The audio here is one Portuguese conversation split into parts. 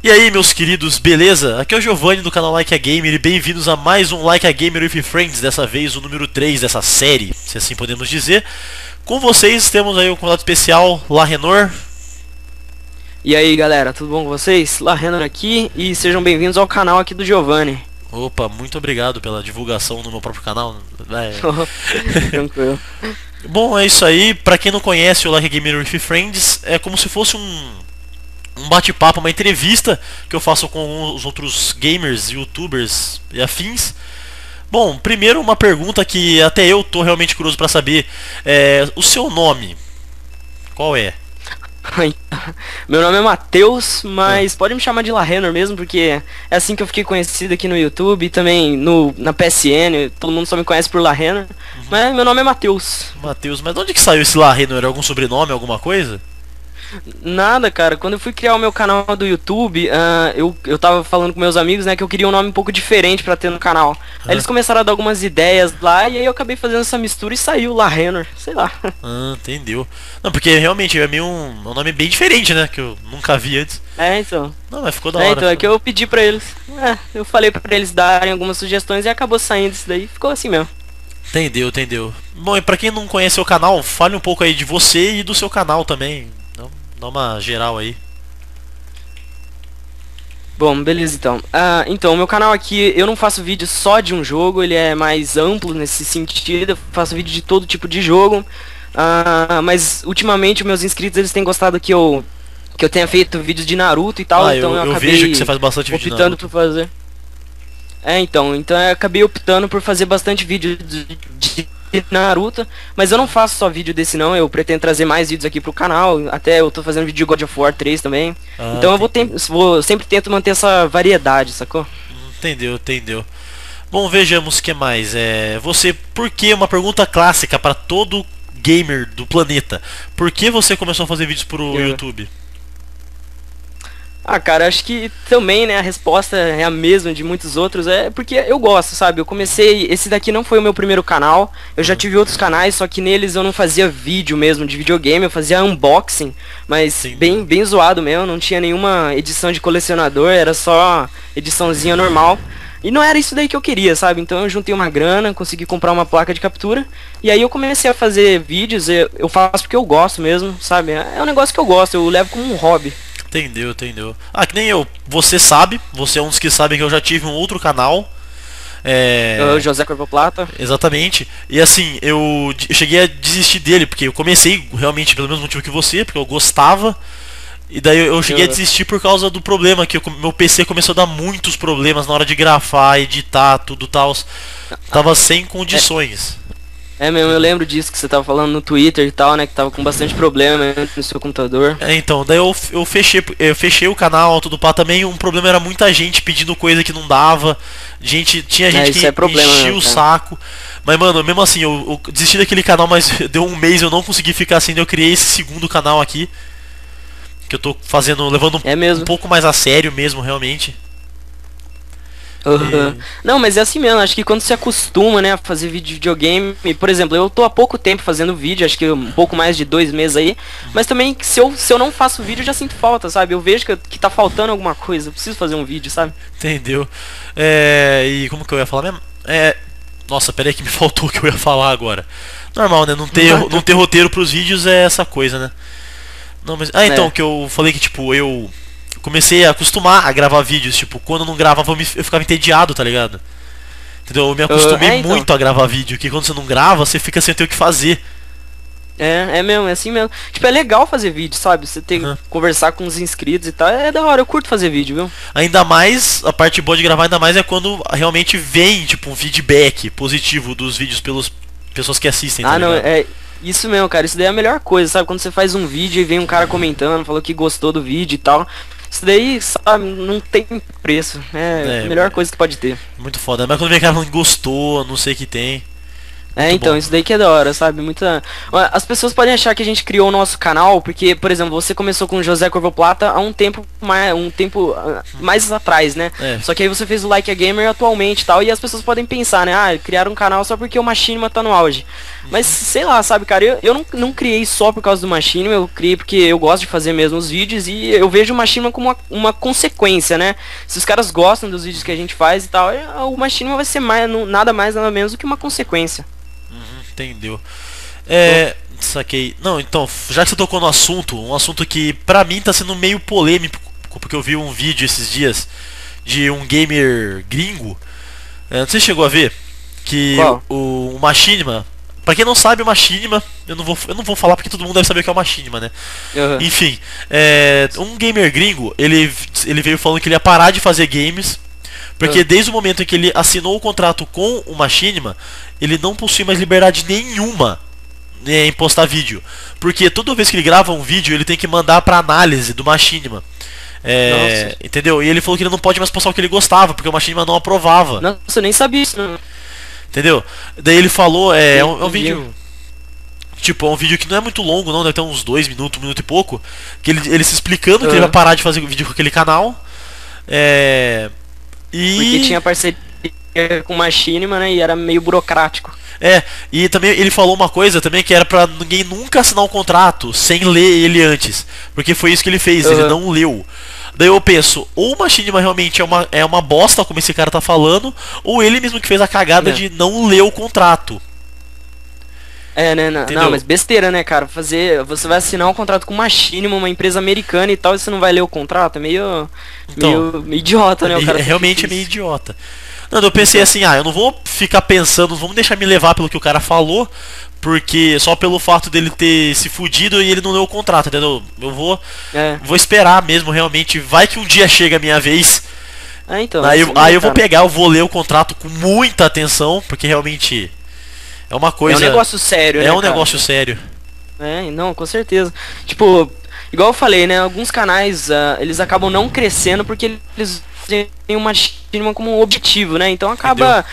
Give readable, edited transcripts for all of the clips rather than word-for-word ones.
E aí, meus queridos, beleza? Aqui é o Giovanni do canal Like a Gamer e bem-vindos a mais um Like a Gamer with Friends, dessa vez o número 3 dessa série, se assim podemos dizer. Com vocês temos aí o convidado especial, Lahennor. E aí, galera, tudo bom com vocês? Lahennor aqui e sejam bem-vindos ao canal aqui do Giovanni. Opa, muito obrigado pela divulgação no meu próprio canal. Tranquilo. Bom, é isso aí. Pra quem não conhece o Like a Gamer with Friends, é como se fosse um bate-papo, uma entrevista que eu faço com os outros gamers, youtubers e afins. Bom, primeiro uma pergunta que até eu tô realmente curioso pra saber. O seu nome, qual é? Meu nome é Matheus, mas pode me chamar de Lahennor mesmo, porque é assim que eu fiquei conhecido aqui no YouTube e também na PSN, todo mundo só me conhece por Lahennor. Mas meu nome é Matheus. Matheus, mas de onde que saiu esse Lahennor? Era algum sobrenome, alguma coisa? Nada, cara, quando eu fui criar o meu canal do YouTube, eu tava falando com meus amigos, né, que eu queria um nome um pouco diferente pra ter no canal. Aí eles começaram a dar algumas ideias lá, e aí eu acabei fazendo essa mistura e saiu Lahennor, sei lá. Ah, entendeu. Não, porque realmente é meio um nome bem diferente, né, que eu nunca vi antes. É, então. Não, mas ficou da hora. É, então, é que eu pedi pra eles, eu falei pra eles darem algumas sugestões e acabou saindo isso daí, ficou assim mesmo. Entendeu, entendeu. Bom, e pra quem não conhece o canal, fale um pouco aí de você e do seu canal também. Dá uma geral aí. Bom, beleza então. Então, o meu canal aqui, eu não faço vídeo só de um jogo, ele é mais amplo nesse sentido, eu faço vídeo de todo tipo de jogo. Mas ultimamente meus inscritos, eles têm gostado que eu tenha feito vídeos de Naruto e tal, então eu acabei vejo que você faz bastante vídeo de Naruto. Então eu acabei optando por fazer bastante vídeo de Naruto, mas eu não faço só vídeo desse não, eu pretendo trazer mais vídeos aqui pro canal, até eu tô fazendo vídeo de God of War 3 também, então eu sempre tento manter essa variedade, sacou? Entendeu, entendeu. Bom, vejamos o que mais, porque uma pergunta clássica para todo gamer do planeta, por que você começou a fazer vídeos pro YouTube? Ah, cara, acho que também, né, a resposta é a mesma de muitos outros, é porque eu gosto, sabe, eu comecei, esse daqui não foi o meu primeiro canal, eu já tive outros canais, só que neles eu não fazia vídeo mesmo de videogame, eu fazia unboxing, mas bem zoado mesmo, não tinha nenhuma edição de colecionador, era só ediçãozinha normal, e não era isso daí que eu queria, sabe, então eu juntei uma grana, consegui comprar uma placa de captura, e aí eu comecei a fazer vídeos, eu faço porque eu gosto mesmo, sabe, é um negócio que eu gosto, eu levo como um hobby. Entendeu, entendeu. Ah, que nem eu. Você sabe, você é um dos que sabem que eu já tive um outro canal. O José Corvo Plata. Exatamente. E assim, eu cheguei a desistir dele, porque eu comecei realmente pelo mesmo motivo que você, porque eu gostava. E daí eu cheguei a desistir por causa do problema, que meu PC começou a dar muitos problemas na hora de gravar, editar, tudo tal. Tava sem condições. É mesmo, eu lembro disso que você tava falando no Twitter e tal, né, que tava com bastante problema no seu computador. Então, daí eu fechei o canal, tudo pá, também um problema era muita gente pedindo coisa que não dava, tinha gente que enchia o saco, mas mano, mesmo assim, eu desisti daquele canal, mas deu um mês, eu não consegui ficar assim, eu criei esse segundo canal aqui, que eu tô fazendo, levando um pouco mais a sério mesmo, realmente. Não, mas é assim mesmo, acho que quando você acostuma, né, a fazer vídeo de videogame, e, por exemplo, eu tô há pouco tempo fazendo vídeo, acho que um pouco mais de 2 meses aí, mas também se eu não faço vídeo eu já sinto falta, sabe, eu vejo que tá faltando alguma coisa, eu preciso fazer um vídeo, sabe. Entendeu, e como que eu ia falar mesmo? Nossa, peraí que me faltou o que eu ia falar agora. Normal, né, não ter roteiro pros vídeos é essa coisa, né. Não, mas, então, que eu falei que tipo, eu comecei a acostumar a gravar vídeos, tipo, quando eu não gravava eu ficava entediado, tá ligado? Entendeu? Eu me acostumei muito a gravar vídeo, que quando você não grava, você fica sem ter o que fazer. É mesmo, é assim mesmo. Tipo, é legal fazer vídeo, sabe? Você tem que conversar com os inscritos e tal, é da hora, eu curto fazer vídeo, viu? Ainda mais, a parte boa de gravar ainda mais é quando realmente vem, tipo, um feedback positivo dos vídeos pelas pessoas que assistem, tá ligado? Isso mesmo, cara, isso daí é a melhor coisa, sabe? Quando você faz um vídeo e vem um cara comentando, falou que gostou do vídeo e tal. Isso daí, sabe, não tem preço, é a melhor coisa que pode ter. Muito foda, mas quando vem cara falando que gostou, não sei o que tem. É, então, isso daí que é da hora, sabe? Muita... As pessoas podem achar que a gente criou o nosso canal, porque, por exemplo, você começou com o José Corvo Plata há um tempo mais atrás, né? É. Só que aí você fez o Like a Gamer atualmente e tal, e as pessoas podem pensar, né? Ah, criaram um canal só porque o Machinima tá no auge. Mas, sei lá, sabe, cara? Eu não criei só por causa do Machinima, eu criei porque eu gosto de fazer mesmo os vídeos e eu vejo o Machinima como uma consequência, né? Se os caras gostam dos vídeos que a gente faz e tal, o Machinima vai ser mais, nada mais, nada menos do que uma consequência. Entendeu? É, saquei. Não, então, já que você tocou no assunto, um assunto que pra mim tá sendo meio polêmico, porque eu vi um vídeo esses dias de um gamer gringo, não sei se chegou a ver, que o Machinima, pra quem não sabe o Machinima, eu não vou falar porque todo mundo deve saber o que é o Machinima, né? Uhum. Enfim, um gamer gringo, ele veio falando que ele ia parar de fazer games, porque desde o momento em que ele assinou o contrato com o Machinima, ele não possui mais liberdade nenhuma em postar vídeo. Porque toda vez que ele grava um vídeo, ele tem que mandar pra análise do Machinima. É, entendeu? E ele falou que ele não pode mais postar o que ele gostava, porque o Machinima não aprovava. Nossa, eu nem sabia isso. Não. Entendeu? Daí ele falou, é um vídeo... Tipo, é um vídeo que não é muito longo não, deve ter uns 2 minutos, 1 minuto e pouco. Que ele se explicando que ele vai parar de fazer vídeo com aquele canal. Porque tinha parceria com Machinima, né, e era meio burocrático. E também ele falou uma coisa também que era pra ninguém nunca assinar um contrato sem ler ele antes. Porque foi isso que ele fez, ele não leu. Daí eu penso, ou o Machinima realmente é uma bosta, como esse cara tá falando, ou ele mesmo que fez a cagada de não ler o contrato. Né? Não, mas besteira, né, cara? Você vai assinar um contrato com Machinima, uma empresa americana e tal, e você não vai ler o contrato? É meio, então, meio idiota, né? O cara realmente é meio idiota. Não, eu pensei assim, eu não vou ficar pensando, vamos deixar me levar pelo que o cara falou, porque só pelo fato dele ter se fudido e ele não leu o contrato, entendeu? Eu vou esperar mesmo, realmente, vai que um dia chega a minha vez. Então. Aí eu vou pegar, eu vou ler o contrato com muita atenção, porque realmente... É uma coisa... É um negócio sério, né, cara? Negócio sério. Não, com certeza. Tipo, igual eu falei, né? Alguns canais, eles acabam não crescendo porque eles têm o Machinima como objetivo, né? Então acaba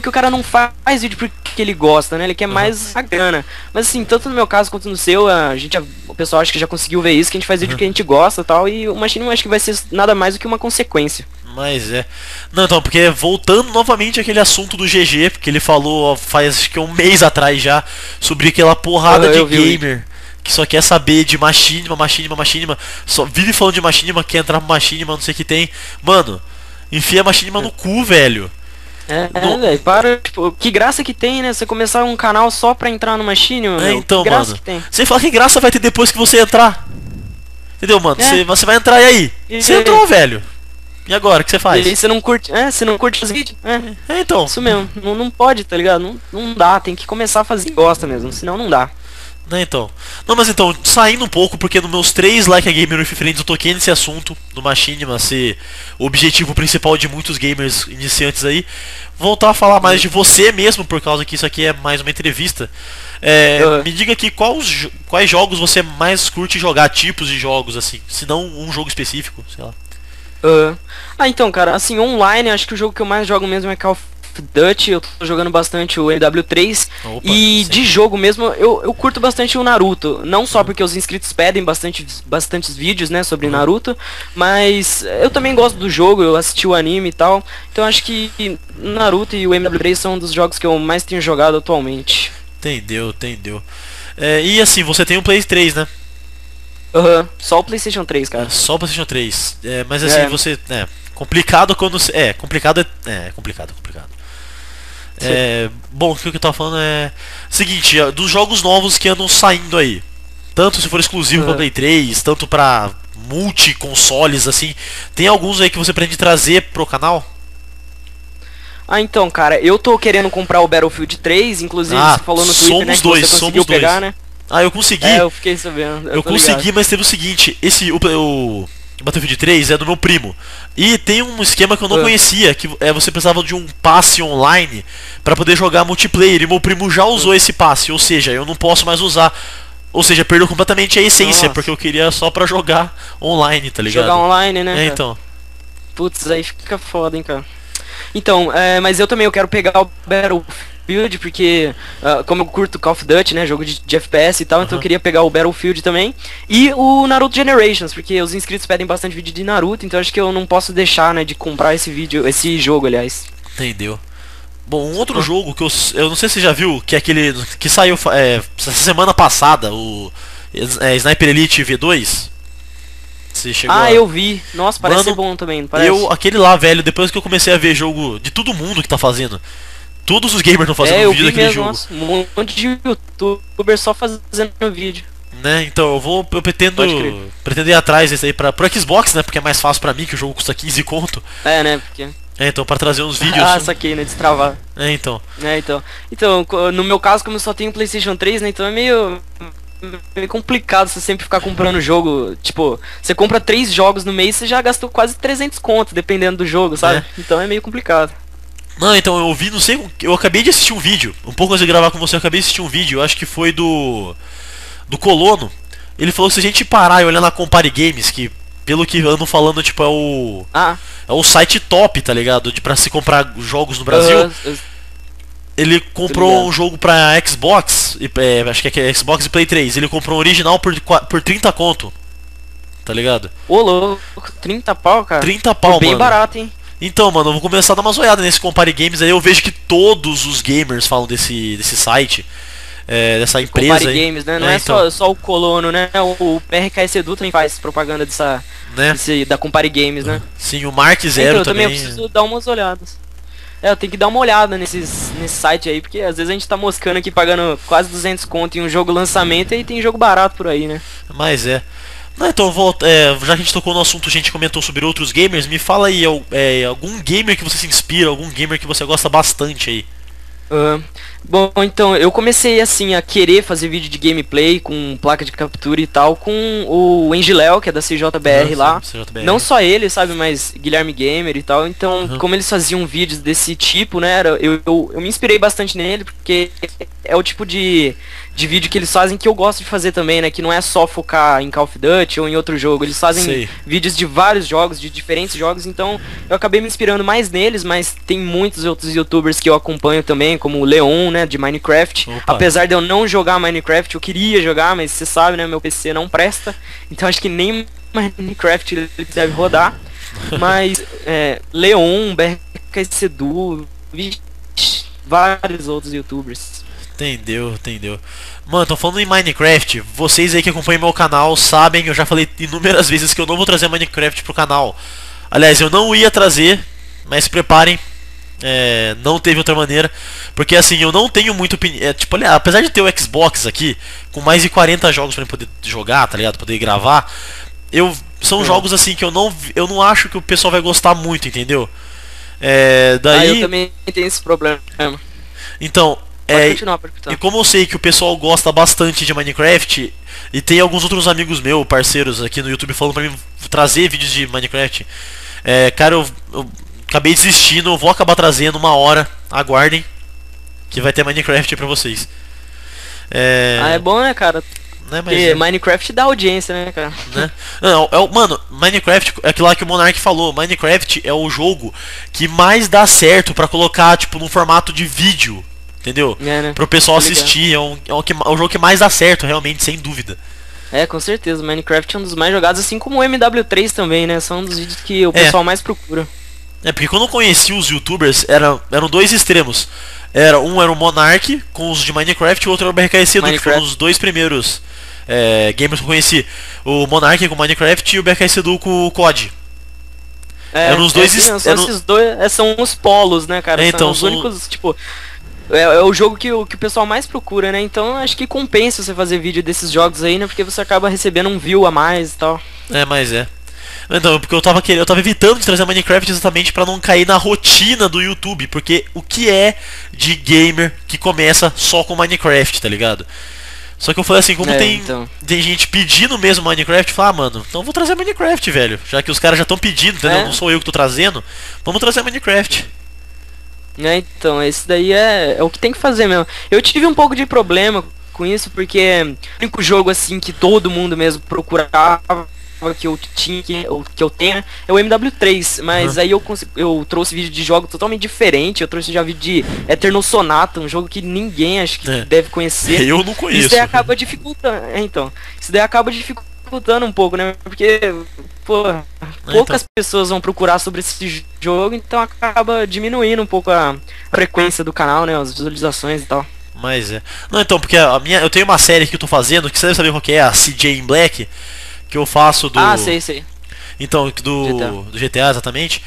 que o cara não faz vídeo porque ele gosta, né? Ele quer mais a grana. Mas assim, tanto no meu caso quanto no seu, o pessoal acho que já conseguiu ver isso, que a gente faz vídeo porque a gente gosta e tal, e o Machinima acho que vai ser nada mais do que uma consequência. Mas Não, então, porque voltando novamente àquele assunto do GG, porque ele falou faz acho que um mês atrás já, sobre aquela porrada de gamer que só quer saber de Machinima, só vive falando de Machinima, quer entrar pro Machinima, não sei o que tem. Mano, enfia Machinima no cu, velho. Velho, para, tipo, que graça que tem, né, você começar um canal só pra entrar no Machinima, então, que graça, mano, que tem. Você fala que graça vai ter depois que você entrar. Entendeu, mano? Você vai entrar e aí? Você entrou, velho. E agora, o que você faz? E você não curte os vídeos? Então. Isso mesmo, não pode, tá ligado? Não dá, tem que começar a fazer gosta mesmo, senão não dá. Então. Não, mas então, saindo um pouco, porque nos meus 3 Like a Gamer Referentes eu toquei nesse assunto do Machinima ser o objetivo principal de muitos gamers iniciantes aí. Voltar a falar mais de você mesmo, por causa que isso aqui é mais uma entrevista. Me diga aqui quais jogos você mais curte jogar, tipos de jogos assim, se não um jogo específico, sei lá. Então, cara, assim, online, acho que o jogo que eu mais jogo mesmo é Call of Duty, eu tô jogando bastante o MW3. Opa, e sim. De jogo mesmo, eu curto bastante o Naruto, não só porque os inscritos pedem bastantes vídeos, né, sobre Naruto, mas eu também gosto do jogo, eu assisti o anime e tal, então acho que Naruto e o MW3 são um dos jogos que eu mais tenho jogado atualmente. Entendeu. E assim, você tem o Play 3, né? Só o PlayStation 3, cara. Só o PlayStation 3. Mas assim, você... complicado quando... É complicado. Bom, o que eu tava falando é... Seguinte, dos jogos novos que andam saindo aí. Tanto se for exclusivo pra Play 3, tanto pra multi-consoles, assim. Tem alguns aí que você pretende trazer pro canal? Então, cara, eu tô querendo comprar o Battlefield 3, inclusive você falou no Twitter, né, que você conseguiu pegar, né? Eu consegui. Eu fiquei sabendo. Eu consegui, ligado. Mas teve o seguinte, o Battlefield 3 é do meu primo. E tem um esquema que eu não conhecia, que você precisava de um passe online pra poder jogar multiplayer. E meu primo já usou esse passe, ou seja, eu não posso mais usar. Ou seja, perdeu completamente a essência, porque eu queria só pra jogar online, tá ligado? Jogar online, né? Então. Putz, aí fica foda, hein, cara. Então, mas eu também quero pegar o Battlefield Battlefield, porque como eu curto Call of Duty, né, jogo de FPS e tal, então eu queria pegar o Battlefield também. E o Naruto Generations, porque os inscritos pedem bastante vídeo de Naruto, então acho que eu não posso deixar, né, de comprar esse vídeo, esse jogo, aliás. Entendeu. Bom, um outro jogo que eu não sei se você já viu, que é aquele que saiu essa semana passada, o Sniper Elite V2. Eu vi. Nossa, parece ser bom também, parece. Aquele lá, velho, depois que eu comecei a ver jogo de todo mundo que tá fazendo. Todos os gamers estão fazendo vídeo daquele jogo. Nossa, um monte de youtuber só fazendo vídeo. Né, então eu pretendo ir atrás desse aí pro Xbox, né, porque é mais fácil pra mim, que o jogo custa 15 conto. É, né, porque... então, pra trazer uns vídeos... saquei, né, destravar. Então, no meu caso, como eu só tenho PlayStation 3, né, então é meio complicado você sempre ficar comprando jogo. Tipo, você compra 3 jogos no mês, você já gastou quase 300 conto, dependendo do jogo, sabe? Então é meio complicado. Não, então eu vi, não sei, eu acabei de assistir um vídeo, um pouco antes de gravar com você, eu acabei de assistir um vídeo, eu acho que foi do Colono. Ele falou que se a gente parar e olhar na Compare Games, que pelo que eu ando falando, tipo, é o é o site top, tá ligado? Pra se comprar jogos no Brasil. Ele comprou um jogo pra Xbox, acho que é Xbox e Play 3, ele comprou um original por 30 conto, tá ligado? Ô louco, 30 pau, cara? 30 pau, bem barato, hein? Então, mano, eu vou começar a dar umas olhadas nesse Compare Games aí, eu vejo que todos os gamers falam desse site, dessa empresa Compare aí. Games, né? Não é então. só o Colono, né? O PRKS Edu também faz propaganda da Compare Games, né? Sim, o Mark Zero também. Eu preciso dar umas olhadas. Eu tenho que dar uma olhada nesse site aí, porque às vezes a gente tá moscando aqui pagando quase 200 conto em um jogo lançamento e tem jogo barato por aí, né? Mas é. Não, então, já que a gente tocou no assunto, a gente comentou sobre outros gamers, me fala aí, algum gamer que você se inspira, algum gamer que você gosta bastante aí. Bom, então, eu comecei assim a querer fazer vídeo de gameplay com placa de captura e tal, com o Engeleo, que é da CJBR lá. CJBR. Não só ele, sabe, mas Guilherme Gamer e tal. Então, como eles faziam vídeos desse tipo, né, eu me inspirei bastante nele, porque é o tipo de vídeo que eles fazem que eu gosto de fazer também, né, que não é só focar em Call of Duty ou em outro jogo. Eles fazem vídeos de vários jogos, de diferentes jogos, então eu acabei me inspirando mais neles, mas tem muitos outros youtubers que eu acompanho também, como o Leon, né, de Minecraft. Opa. Apesar de eu não jogar Minecraft, eu queria jogar, mas você sabe, né, meu PC não presta, então acho que nem Minecraft ele deve rodar. Mas Leon, Berkacedu, vários outros youtubers. Entendeu. Mano, tô falando em Minecraft, vocês aí que acompanham meu canal sabem, eu já falei inúmeras vezes que eu não vou trazer Minecraft pro canal. Aliás, eu não ia trazer, mas se preparem, não teve outra maneira, porque assim, eu não tenho muito tipo, apesar de ter o Xbox aqui com mais de 40 jogos pra poder jogar, tá ligado, poder gravar, são jogos assim que eu não acho que o pessoal vai gostar muito, entendeu? Eu também tenho esse problema. Então, e como eu sei que o pessoal gosta bastante de Minecraft, e tem alguns outros amigos meus, parceiros aqui no YouTube, falando pra mim trazer vídeos de Minecraft, cara, eu acabei desistindo, eu vou acabar trazendo uma hora, aguardem, que vai ter Minecraft pra vocês. É bom, né, cara? Né, porque Minecraft dá audiência, né, cara? Né? Não, mano, Minecraft, é aquilo lá que o Monark falou, Minecraft é o jogo que mais dá certo pra colocar, tipo, num formato de vídeo, entendeu? Né? Pro pessoal assistir, é o jogo que mais dá certo, realmente, sem dúvida. Com certeza, Minecraft é um dos mais jogados, assim como o MW3 também, né, são um dos vídeos que o pessoal mais procura. Porque quando eu conheci os youtubers, eram dois extremos. Um era o Monark, com os de Minecraft, e o outro era o BRKS Edu, que foram os dois primeiros gamers que eu conheci. O Monark com Minecraft e o BRKS Edu com o COD. Eram os dois extremos. Esses dois são os polos, né, cara? Então, são os únicos, tipo... É o jogo que o pessoal mais procura, né? Então acho que compensa você fazer vídeo desses jogos aí, né? Porque você acaba recebendo um view a mais e tal. Então, porque eu tava evitando de trazer Minecraft exatamente pra não cair na rotina do YouTube, porque o que é de gamer que começa só com Minecraft, tá ligado? Só que eu falei assim, como tem gente pedindo mesmo Minecraft, eu falei, mano, então eu vou trazer Minecraft, velho. Já que os caras já estão pedindo, entendeu? Não sou eu que tô trazendo, vamos trazer Minecraft. Então, esse daí é o que tem que fazer mesmo. Eu tive um pouco de problema com isso, porque o único jogo assim que todo mundo mesmo procurava que eu tinha, que eu tenho, é o MW3, mas aí eu trouxe vídeo de jogo totalmente diferente. Eu trouxe já vídeo de Eterno Sonata, um jogo que ninguém acho que deve conhecer. Eu não conheço. Isso daí acaba dificultando, então. Isso daí acaba dificultando um pouco, né? Porque, pô, poucas pessoas vão procurar sobre esse jogo, então acaba diminuindo um pouco a frequência do canal, né? As visualizações e tal. Mas é. Não, então, porque a minha, eu tenho uma série que eu tô fazendo, que você deve saber qual que é, a CJ in Black, que eu faço do... Ah, sei, sei. Então, do GTA, exatamente.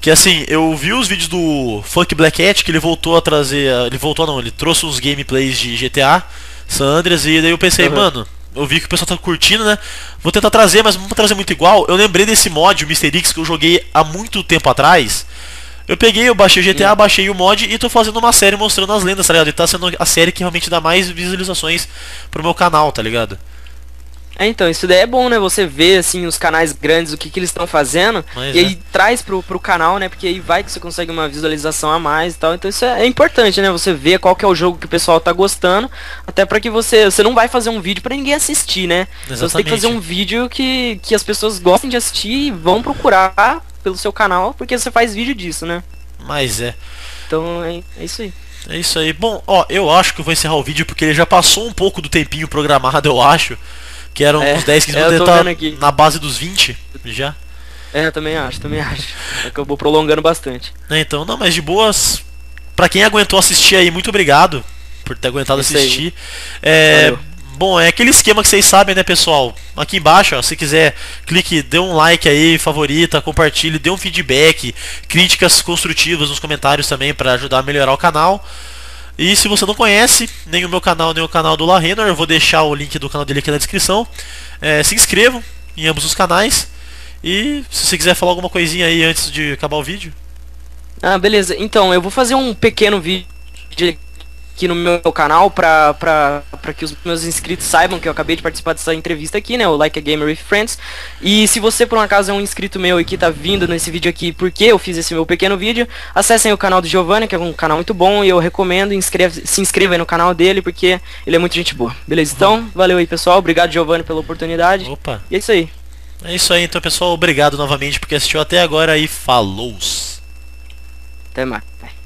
Que assim, eu vi os vídeos do Funk Black Hat, que ele voltou a trazer... Ele voltou não, ele trouxe uns gameplays de GTA San Andreas, e daí eu pensei, mano, eu vi que o pessoal tá curtindo, né? Vou tentar trazer, mas não vou trazer muito igual. Eu lembrei desse mod, o Mysterix, que eu joguei há muito tempo atrás. Eu peguei, eu baixei o GTA, baixei o mod e tô fazendo uma série mostrando as lendas, tá ligado? E tá sendo a série que realmente dá mais visualizações pro meu canal, tá ligado? É, então, isso daí é bom, né? Você vê, assim, os canais grandes, o que que eles estão fazendo, e aí traz pro canal, né? Porque aí vai que você consegue uma visualização a mais e tal. Então isso é importante, né? Você vê qual que é o jogo que o pessoal tá gostando, até pra que você não vai fazer um vídeo pra ninguém assistir, né? Exatamente. Você tem que fazer um vídeo que as pessoas gostem de assistir e vão procurar pelo seu canal, porque você faz vídeo disso, né? Mas é. Então é isso aí. É isso aí. Bom, ó, eu acho que eu vou encerrar o vídeo porque ele já passou um pouco do tempinho programado, eu acho. Que eram uns 10, 15 minutos, tá na base dos 20 já. É, eu também acho, Acabou prolongando bastante. Então, não, mas de boas. Pra quem aguentou assistir aí, muito obrigado por ter aguentado assistir. Bom, é aquele esquema que vocês sabem, né, pessoal? Aqui embaixo, ó, se quiser, clique, dê um like aí, favorita, compartilhe, dê um feedback, críticas construtivas nos comentários também para ajudar a melhorar o canal. E se você não conhece nem o meu canal, nem o canal do Lahennor, eu vou deixar o link do canal dele aqui na descrição. Se inscrevam em ambos os canais. E se você quiser falar alguma coisinha aí antes de acabar o vídeo. Ah, beleza. Então, eu vou fazer um pequeno vídeo aqui no meu canal pra que os meus inscritos saibam que eu acabei de participar dessa entrevista aqui, né, o Like a Gamer with Friends. E se você por um acaso é um inscrito meu e que tá vindo nesse vídeo aqui porque eu fiz esse meu pequeno vídeo, acessem o canal do Giovanni, que é um canal muito bom e eu recomendo, se inscreva aí no canal dele porque ele é muito gente boa. Beleza, então, valeu aí pessoal, obrigado Giovanni pela oportunidade. Opa. E é isso aí. É isso aí, então pessoal, obrigado novamente porque assistiu até agora e falou. Até mais.